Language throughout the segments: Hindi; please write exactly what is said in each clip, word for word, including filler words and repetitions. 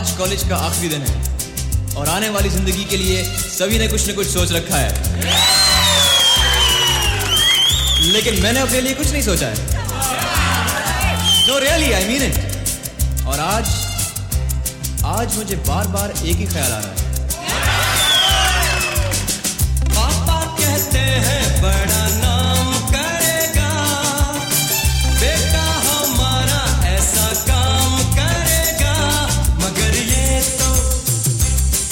आज कॉलेज का आखिरी दिन है और आने वाली जिंदगी के लिए सभी ने कुछ न कुछ सोच रखा है, लेकिन मैंने अपने लिए कुछ नहीं सोचा है। No really I mean it. और आज आज मुझे बार बार एक ही ख्याल आ रहा है, पापा कहते हैं बड़ा नाम करेगा बेटा हमारा, ऐसा काम करेगा मगर ये तो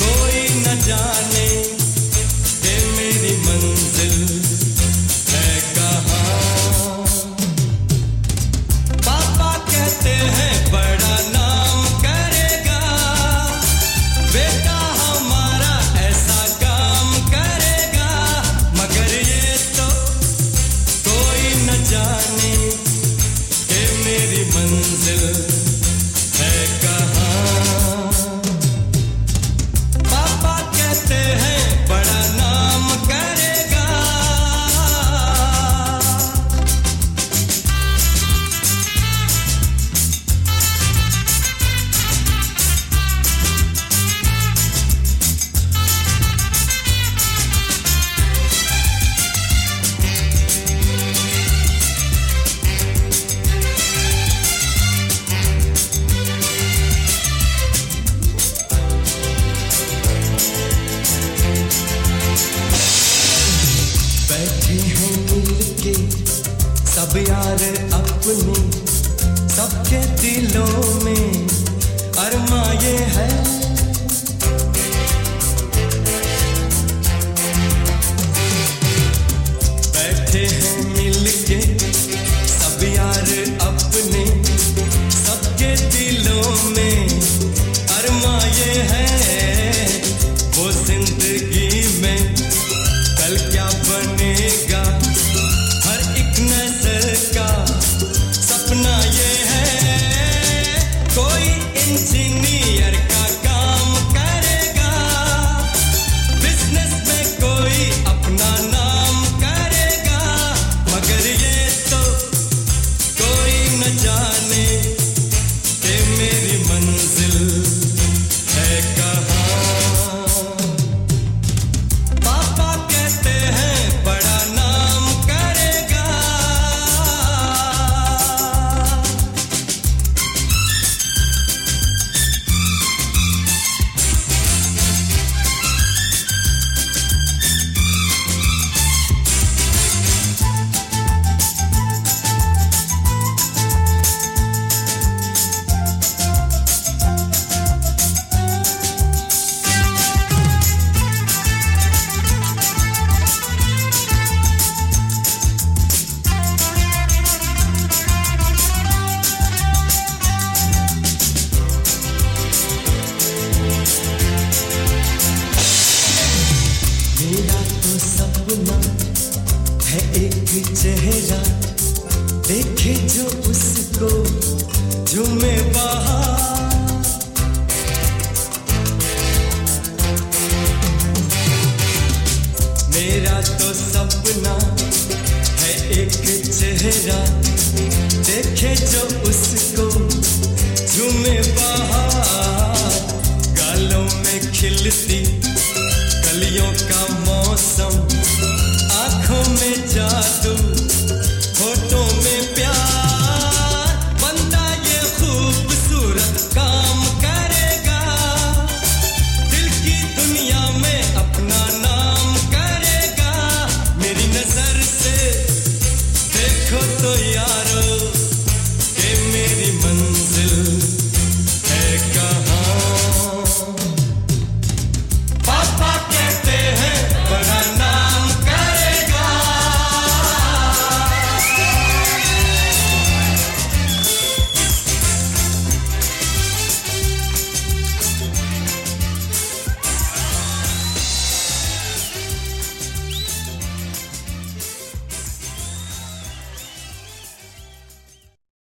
कोई न जाने कि मेरी मंजिल है कहाँ। पापा कहते हैं बड़ा नाम करेगा बेटा सब यार अपने, सबके दिलों में अरमा ये है, बैठे हैं मिलके सब यार अपने, सबके दिलों में अरमा ये है, वो जिंदगी में कल क्या बनेगा का सपना ये है, कोई इंजीनियर का काम करेगा, बिजनेस में कोई अपना नाम करेगा, मगर ये तो कोई न जाने कि मेरी मंजिल है कहाँ। पापा कहते हैं बड़ा नाम करेगा। चेहरा देखे जो उसको झूमे बाहर, मेरा तो सपना है एक चेहरा देखे जो उसको झूमे बाहर, गालों में खिलती कलियों का मौसम, आँखों में जादू होठों में प्यार, बंदा ये खूबसूरत काम करेगा, दिल की दुनिया में अपना नाम करेगा, मेरी नजर से देखो तो यार।